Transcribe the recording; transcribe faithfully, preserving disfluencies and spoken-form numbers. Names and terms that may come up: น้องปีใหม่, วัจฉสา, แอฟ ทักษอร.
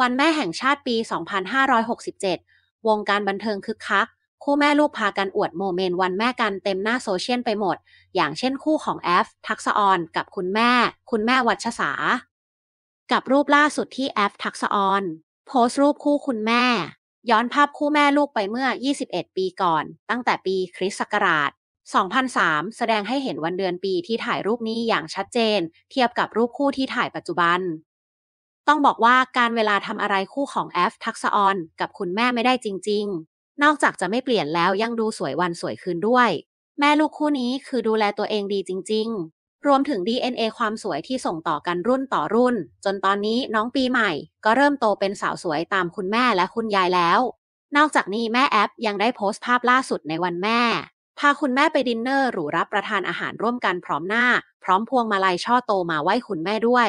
วันแม่แห่งชาติปี สองพันห้าร้อยหกสิบเจ็ด วงการบันเทิงคึกคักคู่แม่ลูกพากันอวดโมเมนต์วันแม่กันเต็มหน้าโซเชียลไปหมดอย่างเช่นคู่ของแอฟทักษอรกับคุณแม่คุณแม่วัชสากับรูปล่าสุดที่แอฟทักษอรโพสต์รูปคู่คุณแม่ย้อนภาพคู่แม่ลูกไปเมื่อยี่สิบเอ็ดปีก่อนตั้งแต่ปีคริสต์ศักราชสองพันสามแสดงให้เห็นวันเดือนปีที่ถ่ายรูปนี้อย่างชัดเจนเทียบกับรูปคู่ที่ถ่ายปัจจุบันต้องบอกว่าการเวลาทำอะไรคู่ของแอฟทักษอรกับคุณแม่ไม่ได้จริงๆนอกจากจะไม่เปลี่ยนแล้วยังดูสวยวันสวยคืนด้วยแม่ลูกคู่นี้คือดูแลตัวเองดีจริงๆรวมถึง ดี เอ็น เอ ความสวยที่ส่งต่อกันรุ่นต่อรุ่นจนตอนนี้น้องปีใหม่ก็เริ่มโตเป็นสาวสวยตามคุณแม่และคุณยายแล้วนอกจากนี้แม่แอฟยังได้โพสต์ภาพล่าสุดในวันแม่พาคุณแม่ไปดินเนอร์หรูรับประทานอาหารร่วมกันพร้อมหน้าพร้อมพวงมาลัยช่อโตมาไหว้คุณแม่ด้วย